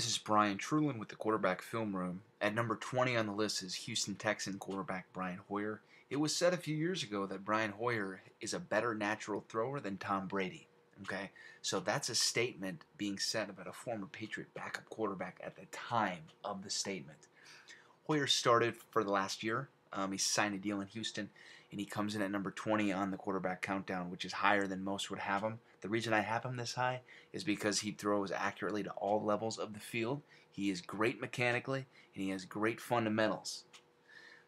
This is Brian Truland with the Quarterback Film Room. At number 20 on the list is Houston Texan quarterback Brian Hoyer. It was said a few years ago that Brian Hoyer is a better natural thrower than Tom Brady. Okay, so that's a statement being said about a former Patriot backup quarterback at the time of the statement. Hoyer started for the last year. He signed a deal in Houston, and he comes in at number 20 on the quarterback countdown, which is higher than most would have him. The reason I have him this high is because he throws accurately to all levels of the field. He is great mechanically, and he has great fundamentals.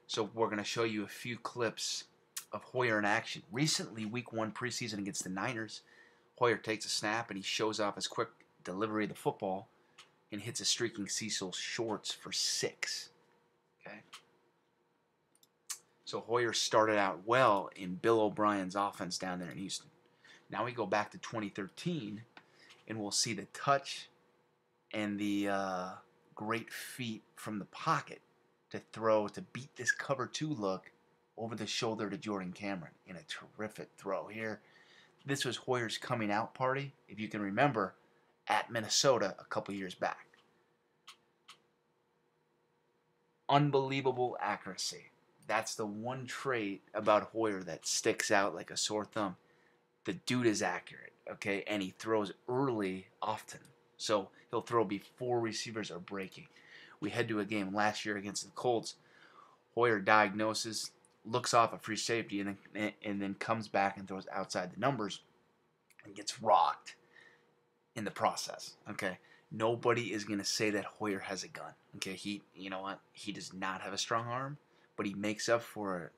So we're going to show you a few clips of Hoyer in action. Recently, Week 1 preseason against the Niners, Hoyer takes a snap, and he shows off his quick delivery of the football and hits a streaking Cecil Shorts for 6. Okay. So Hoyer started out well in Bill O'Brien's offense down there in Houston. Now we go back to 2013, and we'll see the touch and the great feat from the pocket to throw to beat this cover 2 look over the shoulder to Jordan Cameron in a terrific throw here. This was Hoyer's coming out party, if you can remember, at Minnesota a couple years back. Unbelievable accuracy. That's the one trait about Hoyer that sticks out like a sore thumb. The dude is accurate, okay, and he throws early often. So he'll throw before receivers are breaking. We head to a game last year against the Colts. Hoyer diagnoses, looks off a free safety, and then comes back and throws outside the numbers and gets rocked in the process, okay. Nobody is going to say that Hoyer has a gun, okay. You know what? He does not have a strong arm, but he makes up for it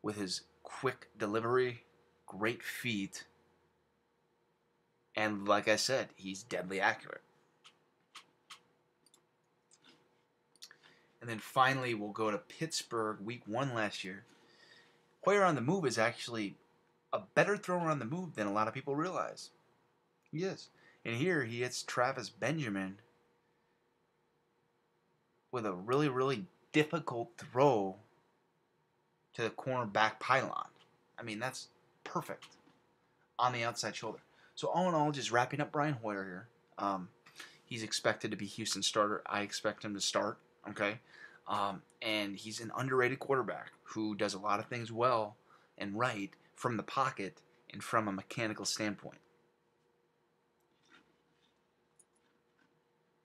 with his quick delivery, great feet, and like I said, he's deadly accurate. And then finally, we'll go to Pittsburgh Week 1 last year. Hoyer on the move is actually a better thrower on the move than a lot of people realize. He is. And here he hits Travis Benjamin with a really, really difficult throw to the cornerback pylon. I mean, that's perfect on the outside shoulder. So all in all, just wrapping up Brian Hoyer here. He's expected to be Houston's starter. I expect him to start, okay? And he's an underrated quarterback who does a lot of things well and right from the pocket and from a mechanical standpoint.